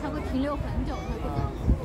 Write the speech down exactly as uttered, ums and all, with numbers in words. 它会停留很久，它这个。